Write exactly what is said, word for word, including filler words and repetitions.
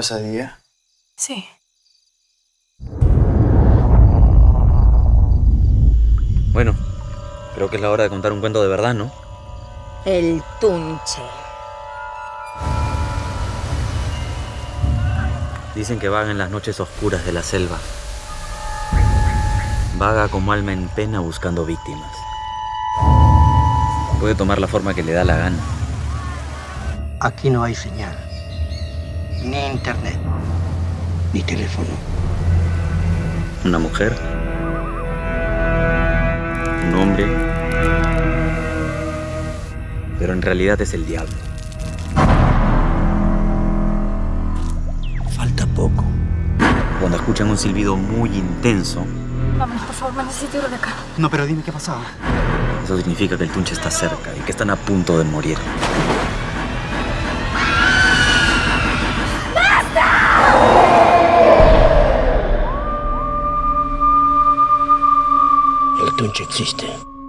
pesadilla? Sí. Bueno, creo que es la hora de contar un cuento de verdad, ¿no? El Tunche. Dicen que vaga en las noches oscuras de la selva. Vaga como alma en pena buscando víctimas. Puede tomar la forma que le da la gana. Aquí no hay señal, ni internet, ni teléfono. Una mujer, un hombre, pero en realidad es el diablo. Falta poco. Cuando escuchan un silbido muy intenso... Vámonos, por favor, necesito ir de acá. No, pero dime qué pasaba. Eso significa que el Tunche está cerca y que están a punto de morir. El Tunche existe.